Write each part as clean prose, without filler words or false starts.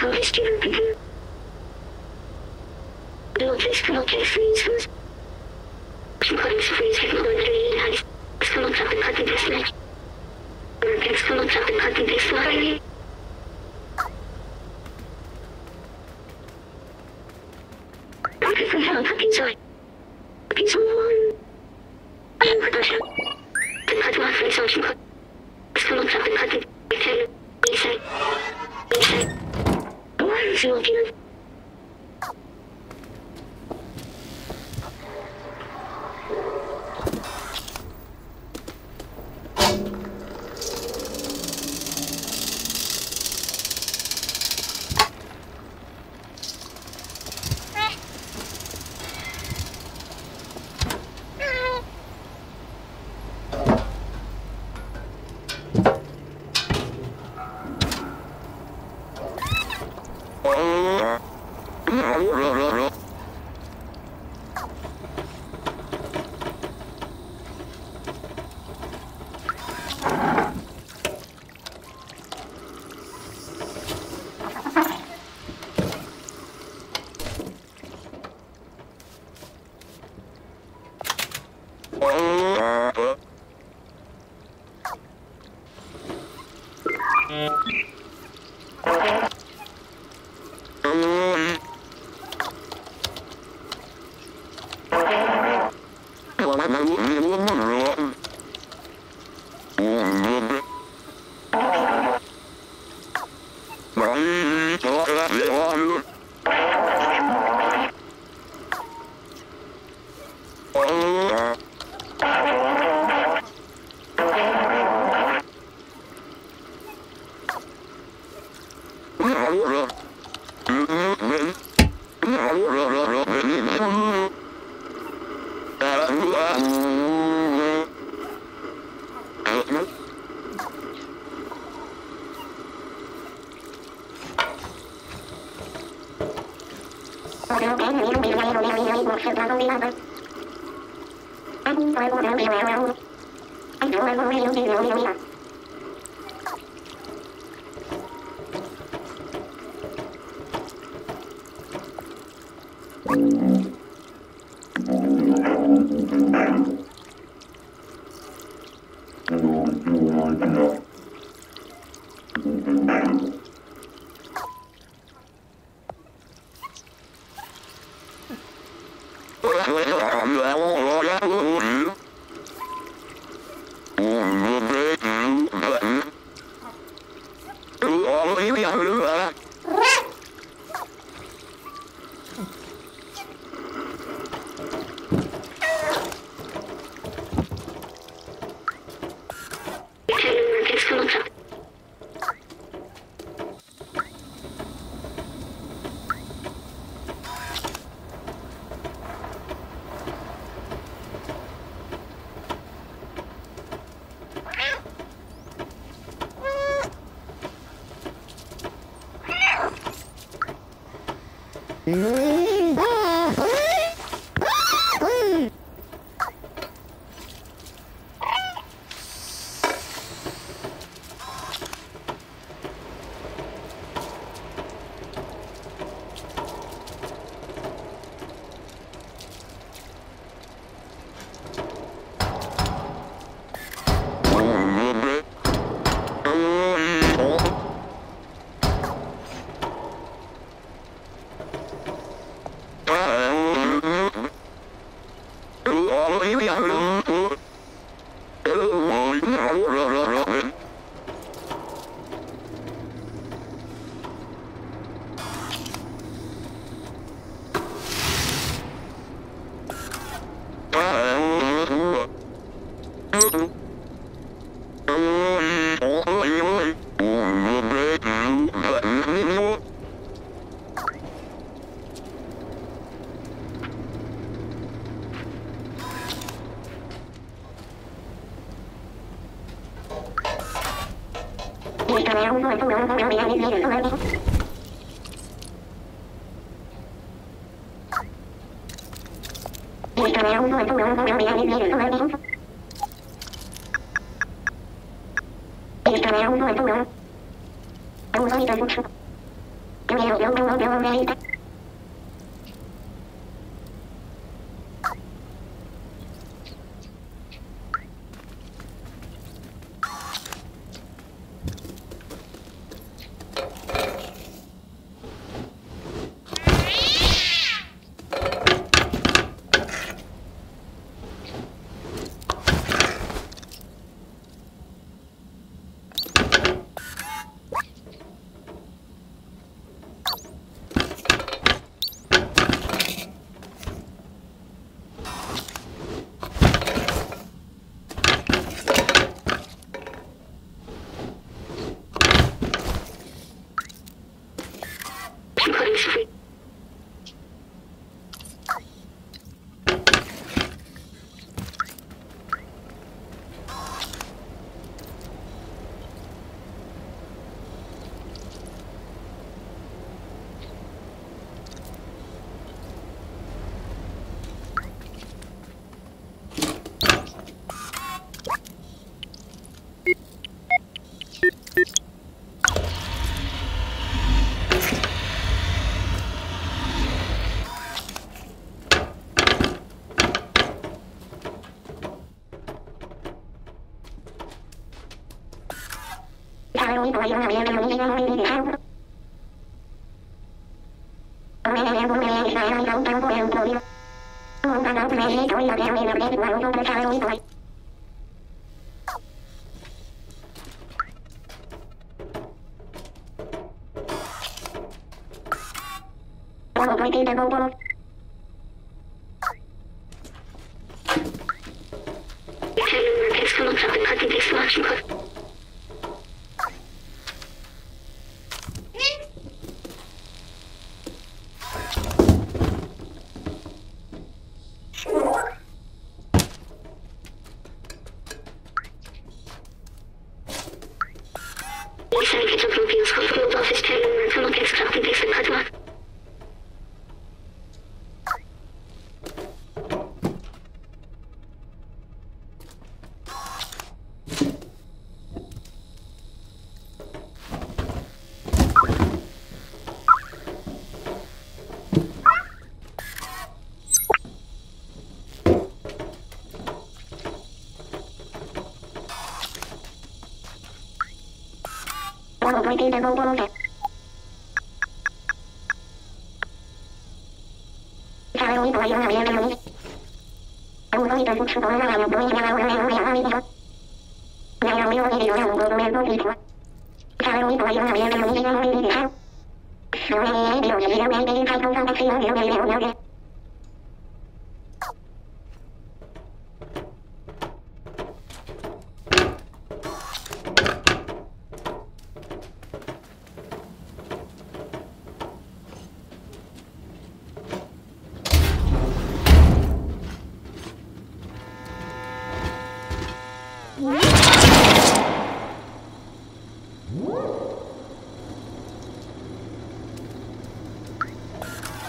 скорости выпада. Build this rocket freezers. Synchronous freeze with lower grade ice. Скомотрапен ходы без лаги. Рапид скомотрапен ходы без лаги. Rocket for help, Pizza. Pizza 1. I'm Hodasha. Then Hot One Freeze Ocean Hot. Скомотрапен ходы без лаги. Inside. Inside. One, zero, zero.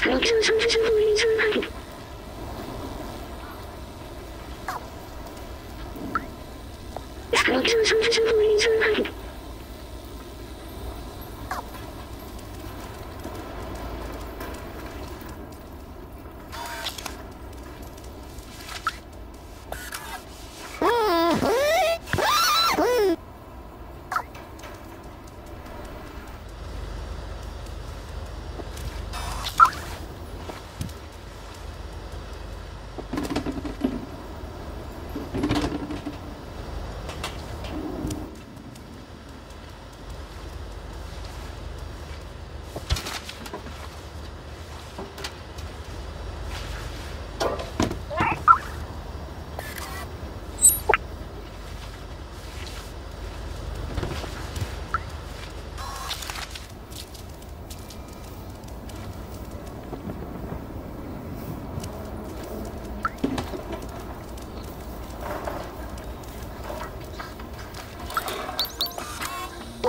Construction surface avoided survey. Structure surface avoided survey.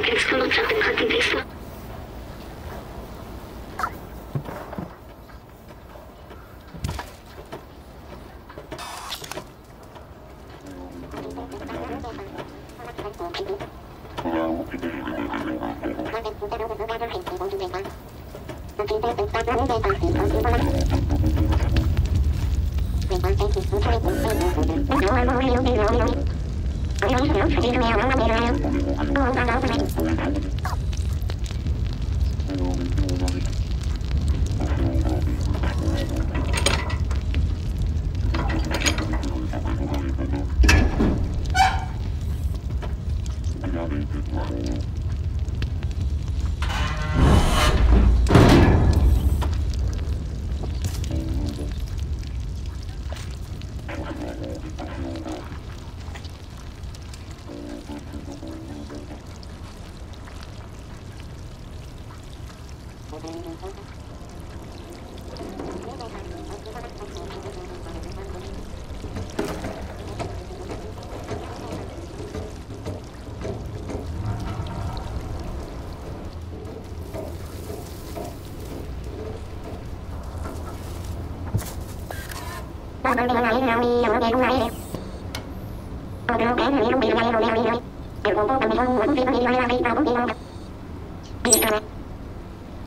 réflexion, dans certaines réflexions.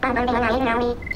I'm going to